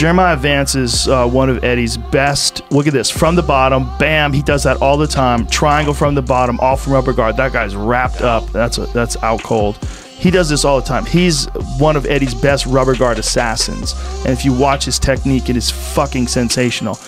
Jeremiah Vance is one of Eddie's best. Look at this, from the bottom, bam, he does that all the time. Triangle from the bottom, off from rubber guard. That guy's wrapped up, that's out cold. He does this all the time. He's one of Eddie's best rubber guard assassins. And if you watch his technique, it is fucking sensational.